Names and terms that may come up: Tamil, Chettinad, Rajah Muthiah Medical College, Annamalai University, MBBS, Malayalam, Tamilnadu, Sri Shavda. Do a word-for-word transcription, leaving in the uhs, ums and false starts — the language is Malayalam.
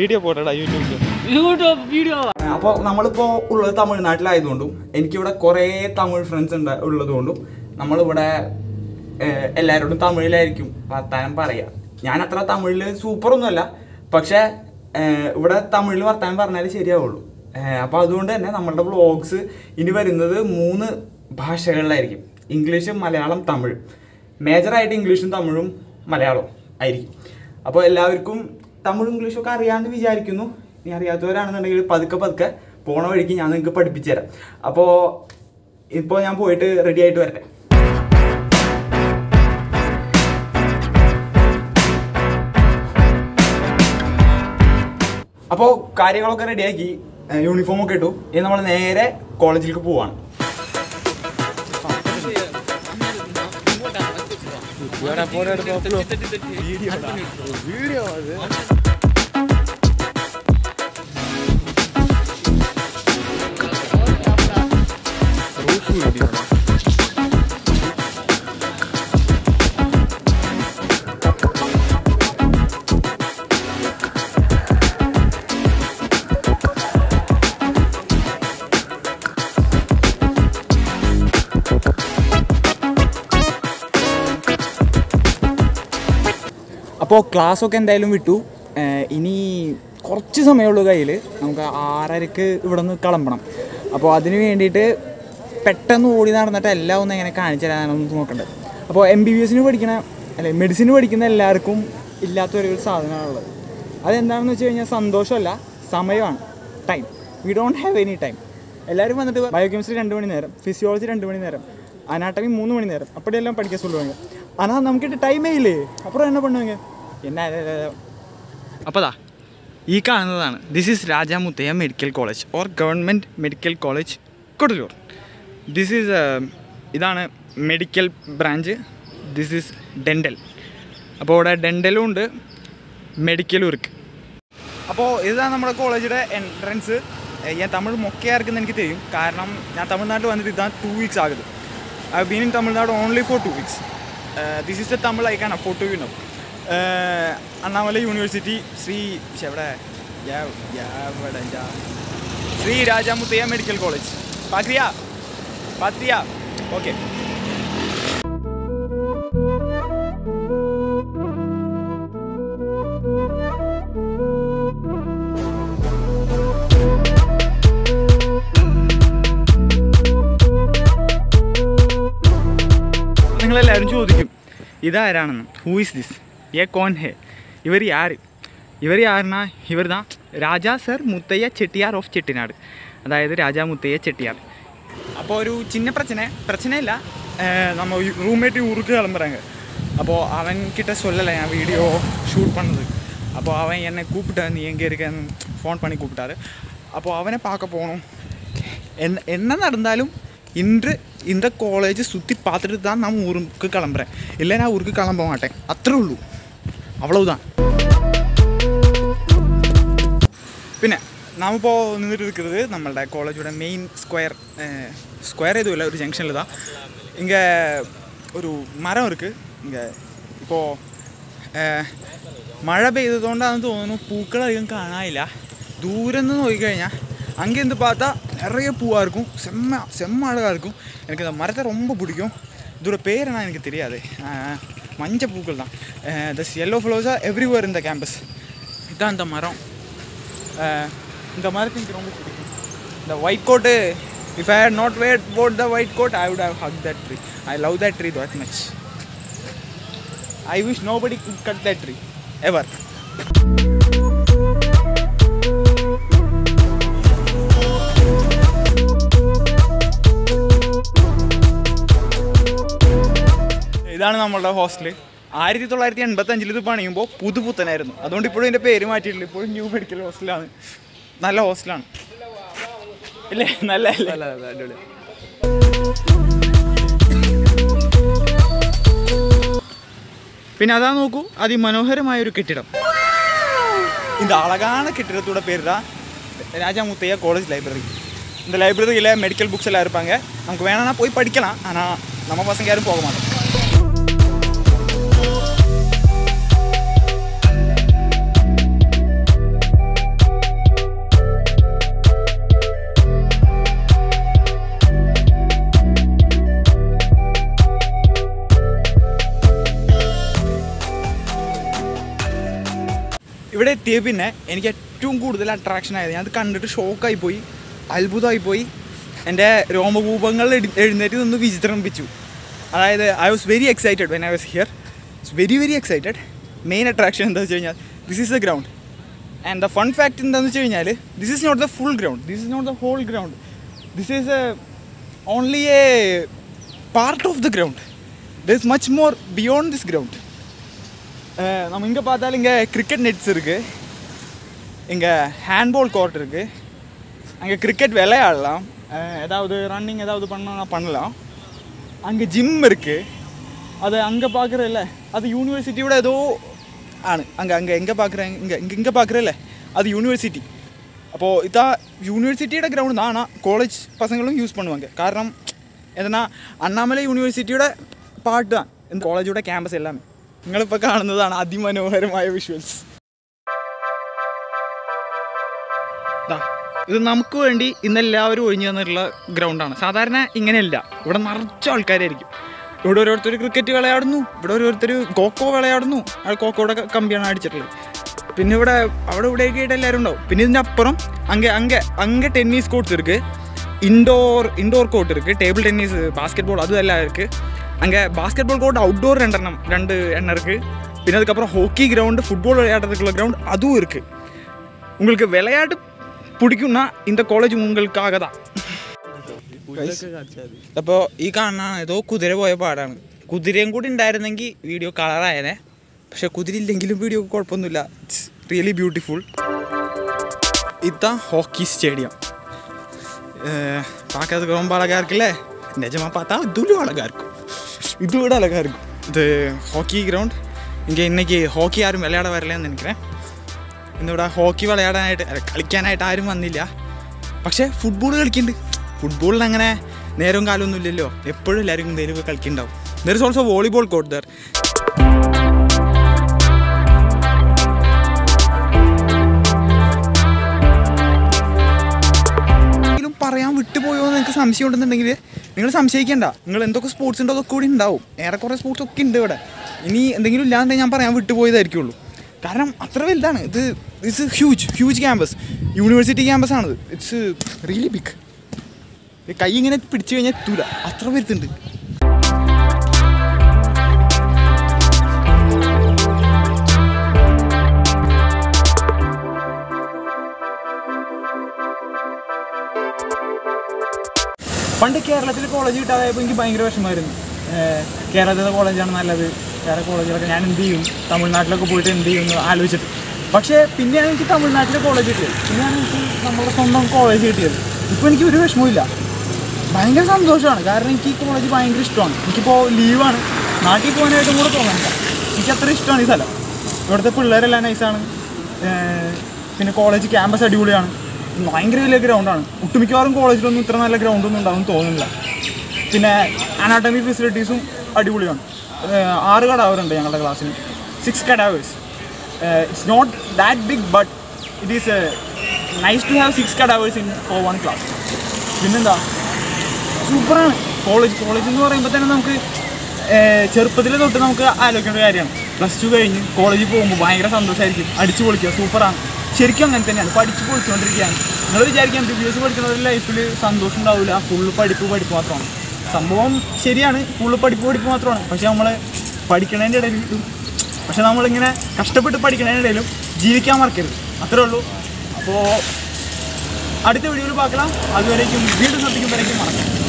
video portada YouTube. YouTube video. appo nammalippo ulla Tamil Nadu ayidondum enikku ivda kore Tamil friends undu ulladondum nammal ivda ellarodum Tamil ayirkum varthanam paraya. ഞാൻ അത്ര തമിഴിൽ സൂപ്പർ ഒന്നുമല്ല പക്ഷേ ഇവിടെ തമിഴിൽ വർത്താനം പറഞ്ഞാലേ ശരിയാവുള്ളൂ അപ്പോൾ അതുകൊണ്ട് തന്നെ നമ്മുടെ വ്ളോഗ്സ് ഇനി വരുന്നത് മൂന്ന് ഭാഷകളിലായിരിക്കും ഇംഗ്ലീഷ് മലയാളം തമിഴ് മേജർ ആയിട്ട് ഇംഗ്ലീഷും തമിഴും മലയാളവും ആയിരിക്കും അപ്പോൾ എല്ലാവർക്കും തമിഴും ഇംഗ്ലീഷും ഒക്കെ അറിയാമെന്ന് വിചാരിക്കുന്നു ഇനി അറിയാത്തവരാണെന്നുണ്ടെങ്കിൽ പതുക്കെ പതുക്കെ പോണ വഴിക്ക് ഞാൻ നിങ്ങൾക്ക് പഠിപ്പിച്ചു തരാം അപ്പോൾ ഇപ്പോൾ ഞാൻ പോയിട്ട് റെഡി ആയിട്ട് വരട്ടെ അപ്പോൾ കാര്യങ്ങളൊക്കെ റെഡിയാക്കി യൂണിഫോം ഒക്കെ ഇട്ടു ഇനി നമ്മൾ നേരെ കോളേജിലേക്ക് പോവാണ് അപ്പോൾ ക്ലാസ്സൊക്കെ എന്തായാലും വിട്ടു ഇനി കുറച്ച് സമയമുള്ള കയ്യിൽ നമുക്ക് ആറരയ്ക്ക് ഇവിടെ നിന്ന് കിളമ്പണം അപ്പോൾ അതിന് വേണ്ടിയിട്ട് പെട്ടെന്ന് ഓടി നടന്നിട്ട് എല്ലാം ഒന്ന് എങ്ങനെ കാണിച്ചു തരാനൊന്നും നോക്കണ്ടേ അപ്പോൾ എം ബി ബി എസിന് പഠിക്കണ അല്ലെ മെഡിസിന് പഠിക്കുന്ന എല്ലാവർക്കും ഇല്ലാത്തൊരു സാധനമാണുള്ളത് അതെന്താണെന്ന് വെച്ച് കഴിഞ്ഞാൽ സന്തോഷമല്ല സമയമാണ് time we don't have any time എല്ലാവരും വന്നിട്ട് ബയോകെമിസ്ട്രി രണ്ട് മണി നേരം ഫിസിയോളജി രണ്ട് മണി നേരം അനാട്ടമി മൂന്ന് മണി നേരം അപ്പോഴെല്ലാം പഠിക്കാൻ സുഖമാണ് ஆனால் நம்மக்கிட்ட டைமே இல்லையே அப்புறம் என்ன பண்ணுவீங்க என்ன அப்போதா ഈ കാണുന്നതാണ് this is Raja Muthiah medical college or government medical college Koduthur this is ഇതാണ് medical branch this is dental അപ്പോൾ ഇവിടെ ഡെൻ്റലും ഉണ്ട് മെഡിക്കലും ഉണ്ട് അപ്പോൾ ഇതാണ് നമ്മുടെ കോളേജിലെ എൻട്രൻസ് ഞാൻ തമിഴ് മൊക്കയാർക്കെന്ന് എനിക്ക് തരും കാരണം ഞാൻ തമിഴ്നാട്ടിൽ വന്നിട്ട് ഇതാണ് ടു വീക്സ് ആകുത് I have been in Tamil Nadu only for two weeks Uh, this is the Tamil I can afford to, you know. Uh, Annamalai University, Sri Shavda, yeah, yeah, yeah. Sri Rajah Muthiah Medical College. Patria, Patria. Okay. എല്ലാവരും ചോദിക്കും ഇതാരാണെന്ന് ഹൂ ഇസ് ദിസ് എ കോൺ ഹേ ഇവർ ആര് ഇവർ ആരെന്നാ ഇവർ താ രാജാ സർ മുത്തയ്യ ചെട്ടിയാർ ഓഫ് ചെട്ടിനാട് അതായത് രാജാ മുത്തയ്യ ചെട്ടിയാർ അപ്പോൾ ഒരു ചിന്ന പ്രശ്ന പ്രശ്നമില്ല നമ്മൾ റൂംമേറ്റ് ഊർക്ക് കിളമ്പുറാങ്ക അപ്പോൾ അവൻ കിട്ട സൊല്ലല ഞാൻ വീഡിയോ ഷൂട്ട് പണത് അപ്പോൾ അവൻ എന്നെ കൂപ്പിട്ടാ നീ എങ്കിൽ ഇരിക്കാൻ ഫോൺ പണി കൂപ്പിട്ടാറ് അപ്പോൾ അവനെ പാക്ക പോകണം എന്ന എന്നെ നടന്നാലും ഇന്ന് இந்த காலேஜ் சுற்றி பார்த்துட்டு தான் நான் ஊருக்கு கிளம்புறேன் இல்லை நான் ஊருக்கு கிளம்ப மாட்டேன் அத்தே உள்ள அவ்வளவுதான் പിന്നെ നാം ഇപ്പോൾ നിന്നിട്ട് നിൽക്കുന്നത് നമ്മളുടെ കോളേജിയുടെ മെയിൻ സ്ക്വയർ സ്ക്വയർ ഏതുമില്ല ഒരു ജംഗ്ഷനിൽ தான் ഇങ്ങനെ ഒരു മരം ഇരിക്ക് ഇങ്ങനെ ഇപ്പോൾ മഴ പെയ്തതുകൊണ്ടാണെന്ന് തോന്നുന്നു പൂക്കളധികം കാണാനില്ല ദൂരെ നിന്ന് നോക്കിക്കഴിഞ്ഞാൽ அங்கேருந்து பார்த்தா நிறைய பூவாக இருக்கும் செம்ம செம்ம அழகாக இருக்கும் எனக்கு இந்த மரத்தை ரொம்ப பிடிக்கும் இதோட பேரெல்லாம் எனக்கு தெரியாது மஞ்சள் பூக்கள் தான் திஸ் எல்லோ ஃப்ளவர்ஸாக எவ்ரிவேர் இந்த கேம்பஸ் இதுதான் இந்த மரம் இந்த மரத்தை எனக்கு ரொம்ப பிடிக்கும் இந்த white coat if I had not wear put the white coat I would have hug that tree I love that tree that much I wish nobody could cut that tree ever ഇതാണ് നമ്മളുടെ ഹോസ്റ്റൽ ആയിരത്തി തൊള്ളായിരത്തി എൺപത്തഞ്ചിൽ ഇത് പണിയുമ്പോൾ പുതുപുത്തനായിരുന്നു അതുകൊണ്ട് ഇപ്പോഴും ഇതിൻ്റെ പേര് മാറ്റിയിട്ടില്ല ഇപ്പോഴും ന്യൂ മെഡിക്കൽ ഹോസ്റ്റലാണ് നല്ല ഹോസ്റ്റലാണ് ഇല്ലേ നല്ല അടിപൊളി പിന്നെ അതാ നോക്കൂ അതിമനോഹരമായൊരു കെട്ടിടം ഇത് അഴകാണ് കെട്ടിടത്തോടെ പേരിടാ രാജാ മുത്തയ്യ കോളേജ് ലൈബ്രറി இந்த லைப்ரரியில் மெடிக்கல் புக்ஸ் எல்லாம் இருப்பாங்க நமக்கு வேணும்னா போய் படிக்கலாம் ஆனால் நம்ம பசங்க யாரும் போக மாட்டோம் ഇവിടെ എത്തിയ പിന്നെ എനിക്ക് ഏറ്റവും കൂടുതൽ അട്രാക്ഷൻ ആയത് ഞാൻ അത് കണ്ടിട്ട് ഷോക്കായി പോയി, അത്ഭുതമായി പോയി. എൻ്റെ രോമകൂപങ്ങൾ എഴുന്നേറ്റ് നിന്ന് വിചിത്രമിപ്പിച്ചു. അതായത് I was very excited when I was here, very very excited. Main attraction എന്താണെന്ന് വെച്ച് കഴിഞ്ഞാൽ this is a ground. And the fun fact എന്താണെന്ന് വെച്ച് കഴിഞ്ഞാൽ this is not the full ground, this is not the whole ground, this is a only a part of the ground. There is much more beyond this ground. நம்ம இங்கே பார்த்தாலும் இங்கே கிரிக்கெட் நெட்ஸ் இருக்குது, இங்கே ஹேண்ட்பால் கோர்ட் இருக்குது, அங்கே கிரிக்கெட் விளையாடலாம், ஏதாவது ரன்னிங் ஏதாவது பண்ணால் பண்ணலாம். அங்கே ஜிம் இருக்குது, அது அங்கே பார்க்குற இல்லை, அது யூனிவர்சிட்டியோட ஏதோ ஆணு. அங்கே அங்கே எங்கே பார்க்குற இங்கே இங்கே இங்கே பார்க்குற இல்லை, அது யூனிவர்சிட்டி. அப்போது இதான் யூனிவர்சிட்டியோட கிரவுண்ட் தான். ஆனால் காலேஜ் பசங்களும் யூஸ் பண்ணுவாங்க. காரணம் எதுனா அண்ணாமலை யூனிவர்சிட்டியோட പാർട്ട് தான் இந்த കോളേജോടെ ക്യാമ്പസ് എല്ലാം. നിങ്ങളിപ്പോൾ കാണുന്നതാണ് അതിമനോഹരമായ വിഷ്വൽസ്. ഇത് നമുക്ക് വേണ്ടി ഇന്നെല്ലാവരും ഒഴിഞ്ഞു തന്നിട്ടുള്ള ഗ്രൗണ്ടാണ്. സാധാരണ ഇങ്ങനെയല്ല, ഇവിടെ നിറച്ച ആൾക്കാരായിരിക്കും. ഇവിടെ ഓരോരുത്തർ ക്രിക്കറ്റ് വിളയാടുന്നു, ഇവിടെ ഓരോരുത്തർ കോക്കോ വിളയാടുന്നു. അയാൾ കോക്കോയുടെ കമ്പിയാണ് അടിച്ചിട്ടുള്ളത്. പിന്നെ ഇവിടെ അവിടെ ഇവിടെയൊക്കെ ആയിട്ട് എല്ലാവരും ഉണ്ടാവും. പിന്നെ ഇതിൻ്റെ അപ്പുറം അങ്ങ് അങ്ങ് അങ്ങ് ടെന്നീസ് കോർട്ട്സ് ഇരിക്ക്, ഇൻഡോർ ഇൻഡോർ കോർട്ട് ഇരിക്ക്, ടേബിൾ ടെന്നീസ്, ബാസ്കറ്റ് ബോൾ, അതും എല്ലാം ഇരിക്ക്. அங்கே பாஸ்கெட் பால் கோர்ட் அவுட்டோர் ரெண்டெண்ணம் ரெண்டு எண்ணம் இருக்குது. பின் அதுக்கப்புறம் ஹாக்கி கிரவுண்டு, ஃபுட்பால் விளையாடுறதுக்குள்ள கிரவுண்ட், அதுவும் இருக்குது. உங்களுக்கு விளையாட்டு பிடிக்கும்னா இந்த காலேஜ் உங்களுக்காக தான். അപ്പോൾ ഈ കാണാൻ ഏതോ കുതിര പോയ പാടാണ്. കുതിരയും കൂടി ഉണ്ടായിരുന്നെങ്കിൽ വീഡിയോ കളറായനെ. പക്ഷേ കുതിരയില്ലെങ്കിലും വീഡിയോ കുഴപ്പമൊന്നുമില്ല. It's really beautiful. ഇതാ ഹോക്കി സ്റ്റേഡിയം. பார்க்கறதுக்கு ரொம்ப அழகாக இருக்குல்ல? நிஜமாக பார்த்தா இதுவும் அழகாக இருக்கும், இது விட அழகாக இருக்கும். இது ஹாக்கி கிரவுண்ட். இங்கே இன்றைக்கி ஹாக்கி யாரும் விளையாட வரலன்னு நினைக்கிறேன். ഇന്നിവിടെ ഹോക്കി വിളയാടാനായിട്ട് കളിക്കാനായിട്ട് ആരും വന്നില്ല. പക്ഷേ ഫുട്ബോൾ കളിക്കുന്നുണ്ട്. ഫുട്ബോളിന് അങ്ങനെ നേരവും കാലമൊന്നും ഇല്ലല്ലോ, എപ്പോഴും എല്ലാവരും നേരവും കളിക്കുന്നുണ്ടാവും. There is also volleyball court there. എങ്കിലും പറയാൻ വിട്ടുപോയോ എന്ന് എനിക്ക് സംശയം ഉണ്ടെന്നുണ്ടെങ്കിൽ നിങ്ങൾ സംശയിക്കേണ്ട. നിങ്ങൾ എന്തൊക്കെ സ്പോർട്സ് ഉണ്ടോ അതൊക്കെ കൂടി ഉണ്ടാവും. ഏറെക്കുറെ സ്പോർട്സ് ഒക്കെ ഉണ്ട് ഇവിടെ. ഇനി എന്തെങ്കിലും ഇല്ലാതെ ഞാൻ പറയാൻ വിട്ടുപോയതായിരിക്കുള്ളൂ. കാരണം അത്ര വലുതാണ് ഇത്. It's huge huge campus, university ക്യാമ്പസാണിത്. It's really big. കൈ ഇങ്ങനെ പിടിച്ചു കഴിഞ്ഞാൽ എത്തൂല, അത്ര വലുതുണ്ട്. പണ്ട് കേരളത്തിൽ കോളേജ് കിട്ടാതായപ്പോൾ എനിക്ക് ഭയങ്കര വിഷമമായിരുന്നു. കേരളത്തിലെ കോളേജാണ് നല്ലത്, വേറെ കോളേജിലൊക്കെ ഞാൻ എന്ത് ചെയ്യും, തമിഴ്നാട്ടിലൊക്കെ പോയിട്ട് എന്ത് ചെയ്യും എന്ന് ആലോചിച്ചിട്ട്. പക്ഷേ പിന്നെയാണ് എനിക്ക് തമിഴ്നാട്ടിലെ കോളേജ് കിട്ടിയത്, പിന്നെയാണ് എനിക്ക് നമ്മുടെ സ്വന്തം കോളേജ് കിട്ടിയത്. ഇപ്പോൾ എനിക്ക് ഒരു വിഷമമില്ല, ഭയങ്കര സന്തോഷമാണ്. കാരണം എനിക്ക് ഈ കോളേജ് ഭയങ്കര ഇഷ്ടമാണ്. എനിക്കിപ്പോൾ ലീവാണ്, നാട്ടിൽ പോകാനായിട്ടും കൂടെ തോന്നുന്നില്ല. എനിക്ക് അത്ര ഇഷ്ടമാണ് ഈ സ്ഥലം. ഇവിടുത്തെ പിള്ളേരെല്ലാം നൈസാണ്. പിന്നെ കോളേജ് ക്യാമ്പസ് അടിപൊളിയാണ്. ഭയങ്കര വലിയ ഗ്രൗണ്ടാണ്. ഒട്ടുമിക്കവാറും കോളേജിലൊന്നും ഇത്ര നല്ല ഗ്രൗണ്ടൊന്നും ഉണ്ടാകുമെന്ന് തോന്നുന്നില്ല. പിന്നെ അനാട്ടമി ഫെസിലിറ്റീസും അടിപൊളിയാണ്. ആറ് കടാവറുണ്ട് ഞങ്ങളുടെ ക്ലാസ്സിൽ, six cadavers. It's not that big but it is nice to have six cadavers in for one class. പിന്നെന്താ, സൂപ്പറാണ് കോളേജ്. കോളേജ് എന്ന് പറയുമ്പോൾ തന്നെ നമുക്ക് ചെറുപ്പത്തിൽ തൊട്ട് നമുക്ക് ആലോചിക്കേണ്ട കാര്യമാണ്. പ്ലസ് ടു കഴിഞ്ഞ് കോളേജിൽ പോകുമ്പോൾ ഭയങ്കര സന്തോഷമായിരിക്കും, അടിച്ചു പൊളിക്കുക, സൂപ്പറാണ്. ശരിക്കും അങ്ങനെ തന്നെയാണ്, പഠിച്ച് പൊളിച്ചുകൊണ്ടിരിക്കുകയാണ്. നിങ്ങൾ വിചാരിക്കാം എം ബി ബി എസ് പഠിക്കുന്നവരുടെ ലൈഫിൽ സന്തോഷം ഉണ്ടാവില്ല, ഫുള്ള് പഠിപ്പ് പഠിപ്പ് മാത്രമാണ്. സംഭവം ശരിയാണ്, ഫുള്ള് പഠിപ്പ് പഠിപ്പ് മാത്രമാണ്. പക്ഷേ നമ്മൾ പഠിക്കണതിൻ്റെ ഇടയിൽ പക്ഷേ നമ്മളിങ്ങനെ കഷ്ടപ്പെട്ട് പഠിക്കണതിനിടയിലും ജീവിക്കാൻ മറക്കരുത്, അത്രേ ഉള്ളൂ. അപ്പോൾ അടുത്ത വീഡിയോയിൽ പാർக்கலாம். അതുവരേക്കും വീണ്ടും ശ്രദ്ധിക്കുമ്പോഴേക്കും മറക്കാം.